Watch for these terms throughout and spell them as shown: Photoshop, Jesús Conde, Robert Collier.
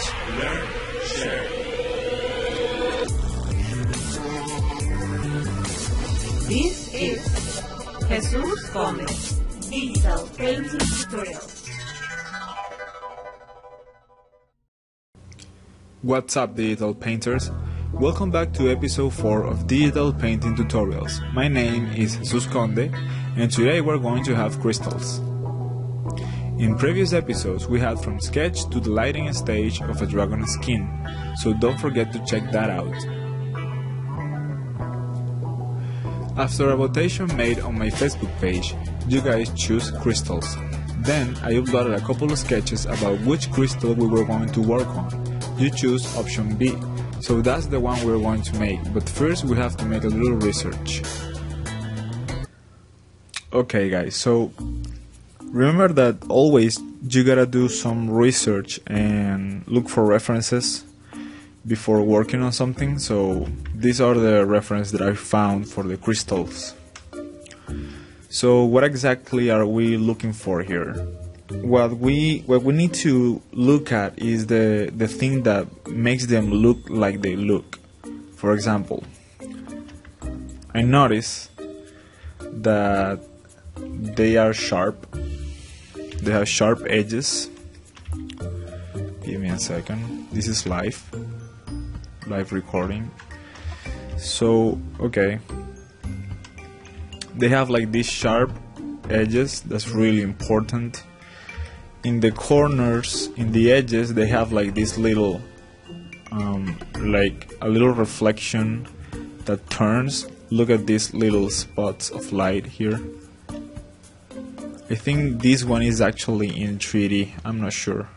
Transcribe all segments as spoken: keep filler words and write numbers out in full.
Watch, learn, share. This is Jesús Conde Digital Painting Tutorial. What's up, digital painters? Welcome back to episode four of Digital Painting Tutorials. My name is Jesús Conde, and today we're going to have crystals. In previous episodes, we had from sketch to the lighting stage of a dragon skin, so don't forget to check that out. After a votation made on my Facebook page, you guys choose crystals. Then I uploaded a couple of sketches about which crystal we were going to work on. You choose option B, so that's the one we're going to make, but first we have to make a little research. Okay guys, so remember that always you gotta do some research and look for references before working on something, so these are the references that I found for the crystals. So what exactly are we looking for here? What we what we need to look at is the, the thing that makes them look like they look. For example, I notice that they are sharp, they have sharp edges. Give me a second, this is live. Live recording. So okay, they have like these sharp edges, that's really important. In the corners, in the edges, they have like this little um, like a little reflection that turns. Look at these little spots of light here. I think this one is actually in three D, I'm not sure.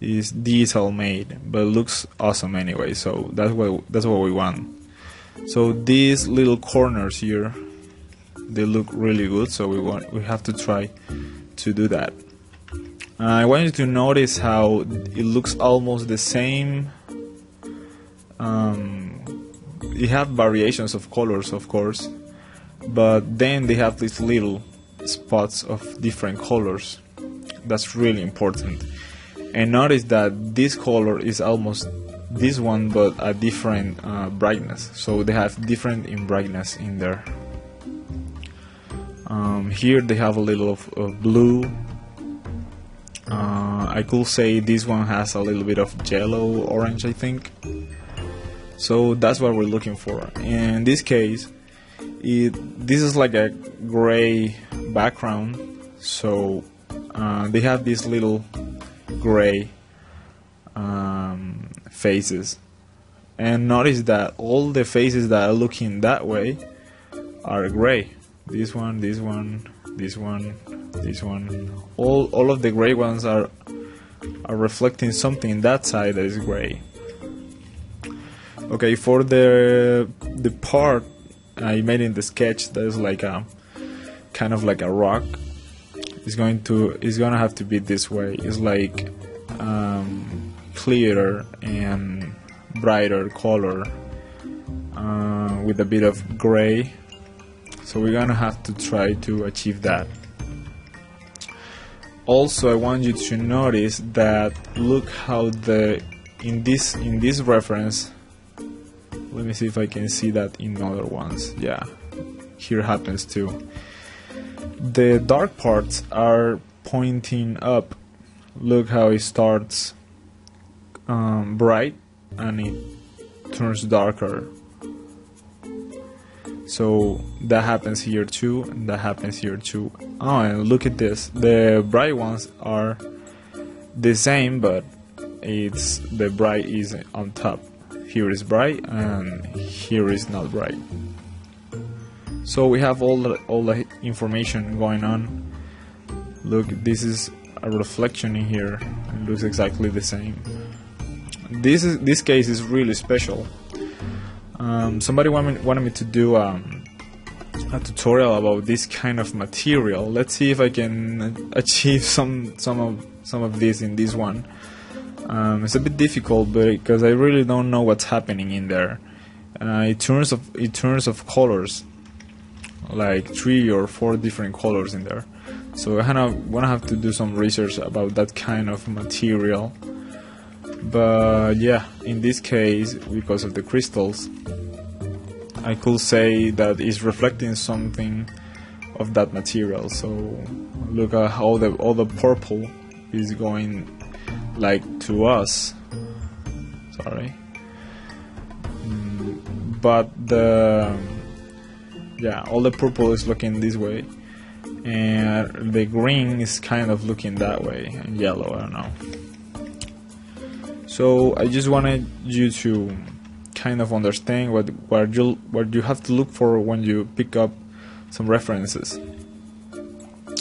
Is digital made, but looks awesome anyway, so that's what that's what we want. So these little corners here, they look really good, so we want we have to try to do that. uh, I want you to notice how it looks almost the same. Um, you have variations of colors, of course, but then they have these little spots of different colors. That's really important. And notice that this color is almost this one, but a different uh, brightness, so they have different in brightness in there. Um, here they have a little of, of blue. uh, I could say this one has a little bit of yellow orange, I think. So that's what we're looking for. In this case, it, this is like a gray background, so uh, they have these little gray um, faces, and notice that all the faces that are looking that way are gray. This one, this one, this one, this one, all, all of the gray ones are, are reflecting something in that side that is gray. Okay, for the, the part I made in the sketch that is like a kind of like a rock, It's going to it's gonna have to be this way. It's like um, clearer and brighter color uh, with a bit of gray. So we're gonna have to try to achieve that. Also, I want you to notice that look how the in this in this reference. Let me see if I can see that in other ones. Yeah, here happens too. The dark parts are pointing up. Look how it starts um, bright and it turns darker. So that happens here too, and that happens here too. Oh, and look at this. The bright ones are the same, but it's the bright is on top. Here is bright and here is not bright. So we have all the, all the information going on. Look, this is a reflection in here. It looks exactly the same. This is this case is really special. Um, somebody wanted me, wanted me to do um, a tutorial about this kind of material. Let's see if I can achieve some some of some of this in this one. Um, it's a bit difficult, but because I really don't know what's happening in there. Uh, it turns of it turns of colors. Like three or four different colors in there, so I'm gonna have to do some research about that kind of material. But yeah, in this case, because of the crystals, I could say that it's reflecting something of that material. So look at how the all the purple is going like to us. Sorry. But the yeah, all the purple is looking this way, and the green is kind of looking that way, and yellow, I don't know. So I just wanted you to kind of understand what what you what you have to look for when you pick up some references.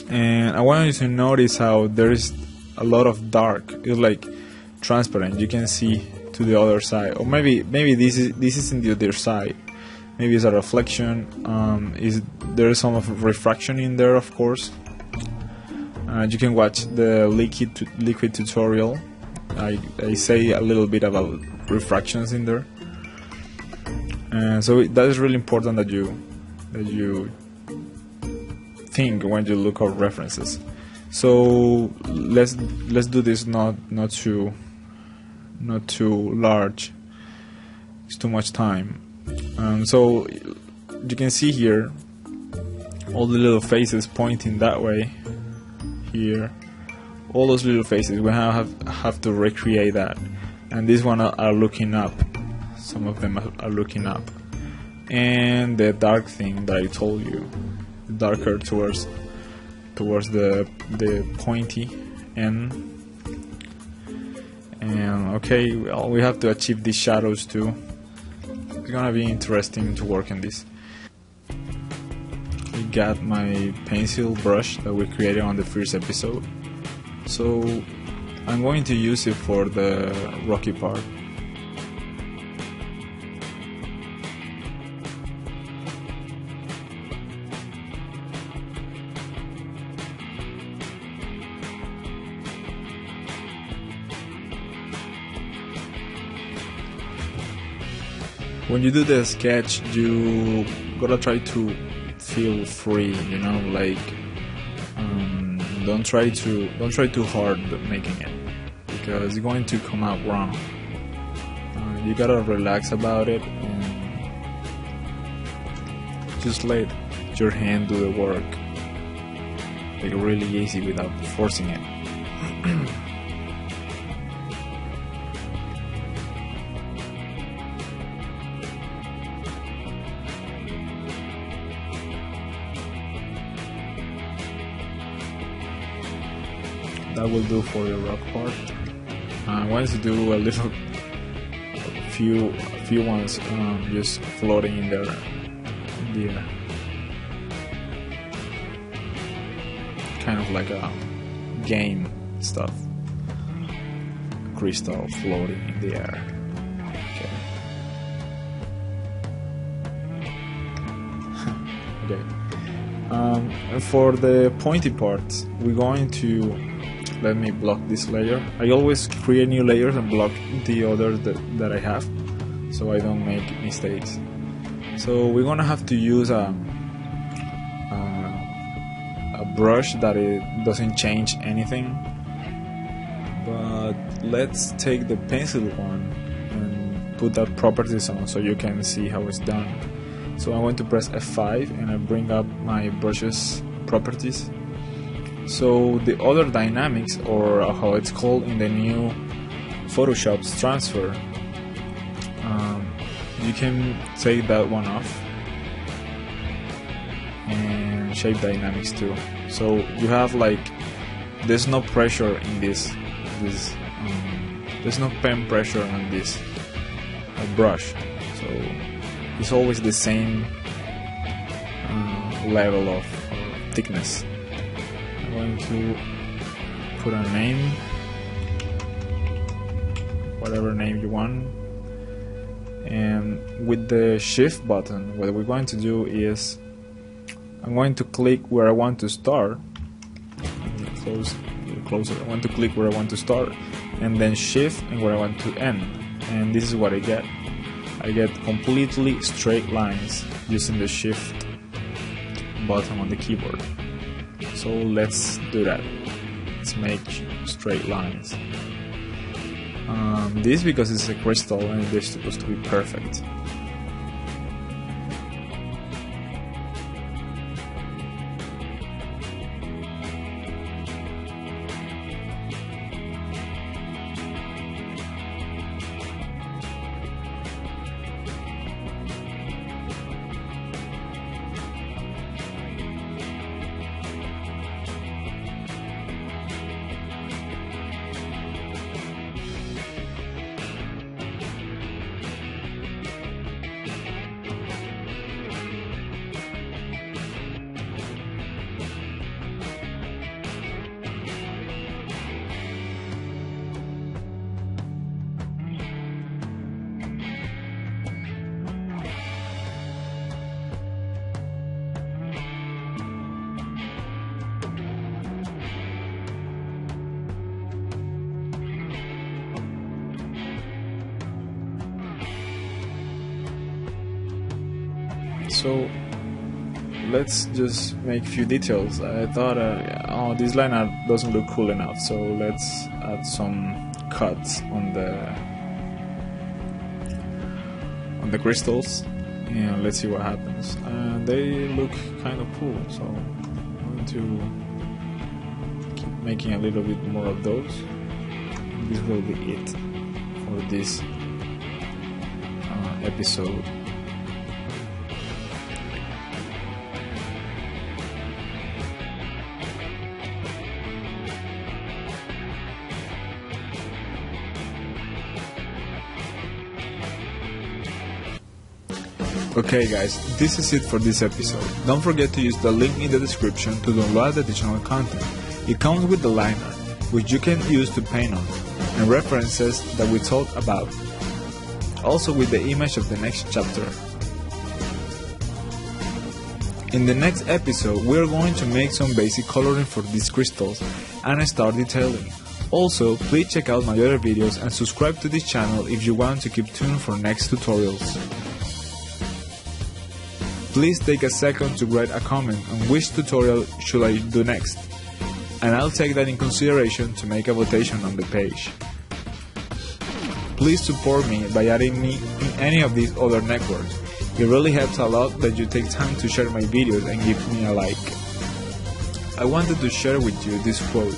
And I want you to notice how there is a lot of dark. It's like transparent. You can see to the other side, or maybe maybe this is this isn't the other side. Maybe it's a reflection. Um, is there is some of refraction in there, of course. Uh, you can watch the liquid tu liquid tutorial. I I say a little bit about refractions in there. Uh, so it, that is really important that you that you think when you look up references. So let's let's do this not not too not too large. It's too much time. Um, so you can see here all the little faces pointing that way. Here, all those little faces. We have have to recreate that. And this one are, are looking up. Some of them are looking up, and the dark thing that I told you, darker towards towards the the pointy end. And okay, well, we have to achieve these shadows too. It's gonna be interesting to work on this. I got my pencil brush that we created on the first episode, so I'm going to use it for the rocky part. When you do the sketch, you gotta try to feel free, you know, like um, don't try to don't try too hard making it, because it's going to come out wrong. Uh, you gotta relax about it and just let your hand do the work, like really easy, without forcing it. That will do for the rock part. I wanted to do a little, a few, a few ones um, just floating in there. Yeah, kind of like a game stuff. Crystal floating in the air. Okay. Okay. Um, and for the pointy parts, we're going to. Let me block this layer. I always create new layers and block the others that, that I have, so I don't make mistakes. So we're gonna have to use a a, a brush that it doesn't change anything. But let's take the pencil one and put that properties on so you can see how it's done. So I'm going to press F five and I bring up my brushes properties. So the other dynamics, or how it's called in the new Photoshop's transfer, um, you can take that one off, and shape dynamics too. So you have like, there's no pressure in this, this um, there's no pen pressure on this uh, brush, so it's always the same uh, level of uh, thickness. I'm going to put a name, whatever name you want, and with the shift button what we're going to do is I'm going to click where I want to start. Close, closer. I want to click where I want to start and then shift and where I want to end, and this is what I get. I get completely straight lines using the shift button on the keyboard. So let's do that. Let's make straight lines. um, this because it's a crystal and they're supposed to be perfect. So let's just make a few details. I thought, uh, oh, this line art doesn't look cool enough, so let's add some cuts on the on the crystals, and let's see what happens. Uh, they look kind of cool, so I'm going to keep making a little bit more of those. This will be it for this uh, episode. Okay guys, this is it for this episode. Don't forget to use the link in the description to download additional content. It comes with the liner, which you can use to paint on, and references that we talked about. Also with the image of the next chapter. In the next episode, we are going to make some basic coloring for these crystals and start detailing. Also, please check out my other videos and subscribe to this channel if you want to keep tuned for next tutorials. Please take a second to write a comment on which tutorial should I do next, and I'll take that in consideration to make a votation on the page. Please support me by adding me in any of these other networks. It really helps a lot that you take time to share my videos and give me a like. I wanted to share with you this quote: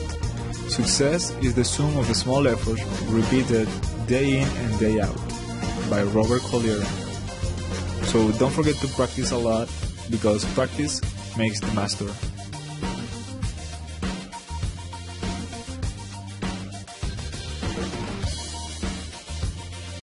"Success is the sum of the small efforts repeated day in and day out," by Robert Collier. So don't forget to practice a lot, because practice makes the master.